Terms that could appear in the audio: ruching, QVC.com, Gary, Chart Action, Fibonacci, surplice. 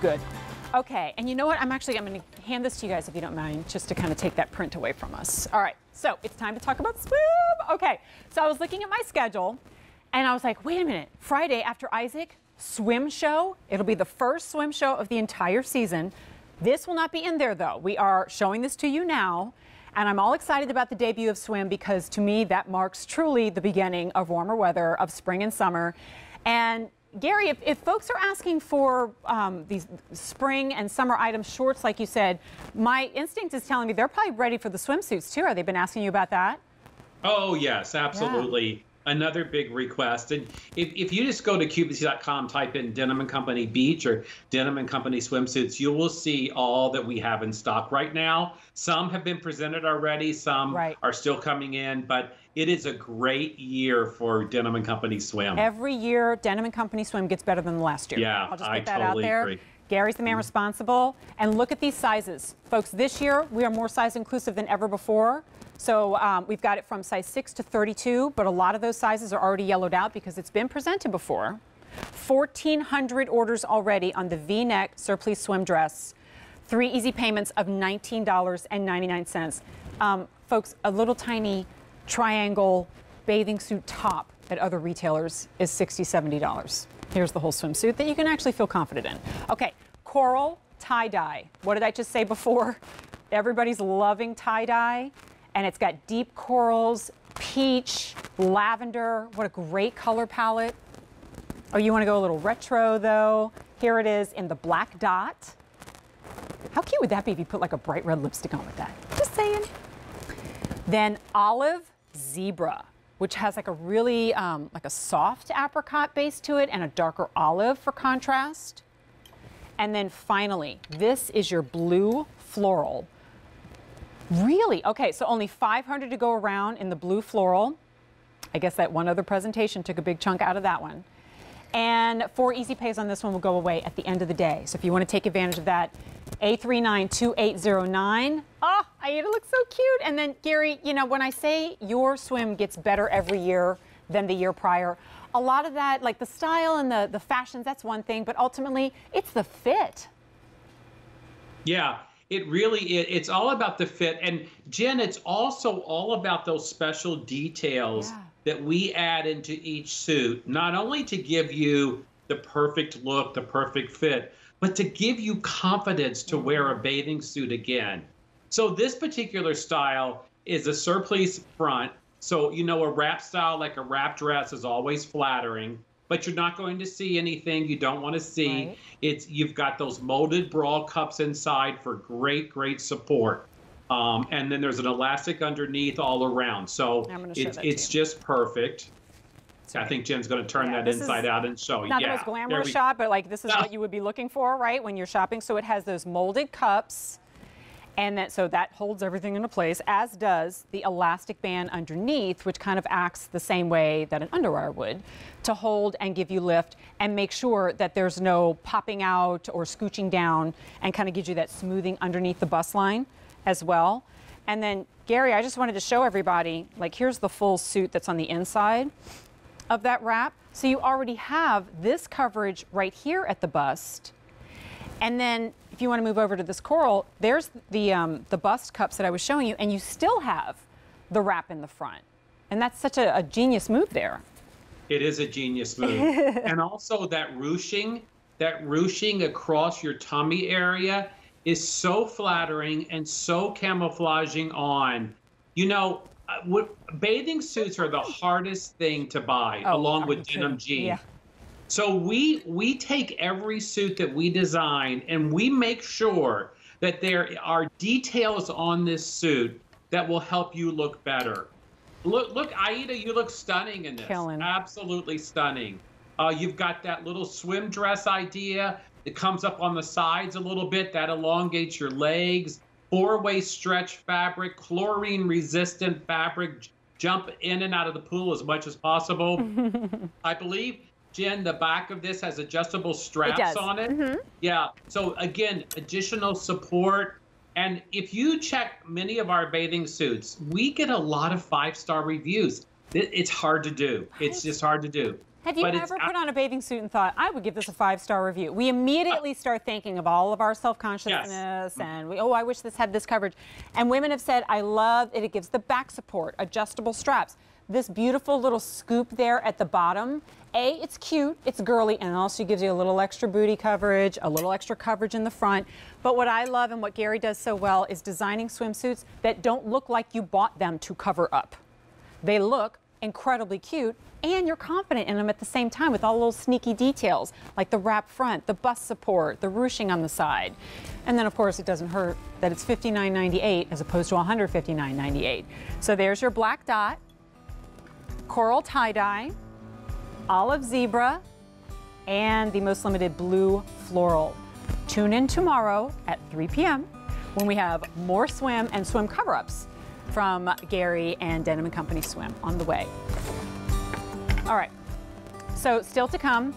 good. Okay, and you know what? I'm going to hand this to you guys if you don't mind, just to kind of take that print away from us. All right, so it's time to talk about swim. Okay, so I was looking at my schedule, and I was like, wait a minute, Friday after Isaac, swim show. It'll be the first swim show of the entire season. This will not be in there, though. We are showing this to you now, and I'm all excited about the debut of swim because, to me, that marks truly the beginning of warmer weather, of spring and summer. And Gary, if folks are asking for these spring and summer item shorts, like you said, my instinct is telling me they're probably ready for the swimsuits, too. Have they been asking you about that? Oh, yes, absolutely. Yeah. Another big request. And if you just go to QVC.com, type in Denim & Company Beach or Denim & Company Swimsuits, you will see all that we have in stock right now. Some have been presented already. Some are still coming in, but it is a great year for Denim & Company Swim. Every year, Denim & Company Swim gets better than the last year. Yeah, I'll just put that out there. Agree. Gary's the man responsible. And look at these sizes. Folks, this year, we are more size inclusive than ever before. So we've got it from size 6 to 32, but a lot of those sizes are already yellowed out because it's been presented before. 1,400 orders already on the V-neck surplice swim dress. 3 easy payments of $19.99. Folks, a little tiny triangle bathing suit top at other retailers is $60, $70. Here's the whole swimsuit that you can actually feel confident in. Okay, coral tie-dye. What did I just say before? Everybody's loving tie-dye, and it's got deep corals, peach, lavender. What a great color palette. Oh, you want to go a little retro, though? Here it is in the black dot. How cute would that be if you put like a bright red lipstick on with that? Just saying. Then olive zebra, which has like a really like a soft apricot base to it and a darker olive for contrast. And then finally, this is your blue floral. Really? Okay, so only 500 to go around in the blue floral. I guess that one other presentation took a big chunk out of that one. And 4 easy pays on this one will go away at the end of the day. So if you want to take advantage of that, A392809. Oh, Aida looks so cute. And then, Gary, you know, when I say your swim gets better every year than the year prior, a lot of that, like the style and the fashions, that's one thing, but ultimately it's the fit. Yeah, it really is. It's all about the fit. And, Jen, it's also all about those special details that we add into each suit, not only to give you the perfect look, the perfect fit, but to give you confidence to wear a bathing suit again. So this particular style is a surplice front. So, you know, a wrap style, like a wrap dress, is always flattering, but you're not going to see anything you don't want to see. Right. You've got those molded bra cups inside for great, great support. And then there's an elastic underneath all around. So it's just perfect. I think Jen's going to turn that inside out and show you. Not the most glamorous shot, but like this is what you would be looking for, right, when you're shopping. So it has those molded cups, and so that holds everything into place, as does the elastic band underneath, which kind of acts the same way that an underwire would, to hold and give you lift and make sure that there's no popping out or scooching down, and kind of gives you that smoothing underneath the bust line as well. And then, Gary, I just wanted to show everybody, like, here's the full suit that's on the inside of that wrap. So you already have this coverage right here at the bust. And then if you want to move over to this coral, there's the bust cups that I was showing you, and you still have the wrap in the front. And that's such a genius move there. It is a genius move. And also that ruching across your tummy area is so flattering and so camouflaging on, you know, bathing suits are the hardest thing to buy, along with denim jeans. Yeah. So we take every suit that we design, and we make sure that there are details on this suit that will help you look better. Look, Aida, you look stunning in this. Killing. Absolutely stunning. You've got that little swim dress idea. It comes up on the sides a little bit. That elongates your legs. 4-way stretch fabric, chlorine-resistant fabric, jump in and out of the pool as much as possible. I believe, Jen, the back of this has adjustable straps on it. Mm-hmm. Yeah, so again, additional support. And if you check many of our bathing suits, we get a lot of 5-star reviews. It's hard to do. It's just hard to do. Have you ever put on a bathing suit and thought, I would give this a 5-star review? We immediately start thinking of all of our self-consciousness, yes, and we, oh, I wish this had this coverage. And women have said, I love it. It gives the back support, adjustable straps, this beautiful little scoop there at the bottom. A, it's cute, it's girly, and also gives you a little extra booty coverage, a little extra coverage in the front. But what I love and what Gary does so well is designing swimsuits that don't look like you bought them to cover up. They look incredibly cute, and you're confident in them at the same time with all the little sneaky details like the wrap front, the bust support, the ruching on the side. And then of course it doesn't hurt that it's $59.98 as opposed to $159.98. So there's your black dot, coral tie-dye, olive zebra, and the most limited blue floral. Tune in tomorrow at 3 p.m. when we have more swim and swim cover-ups from Gary and Denim & Company Swim on the way. All right, so still to come,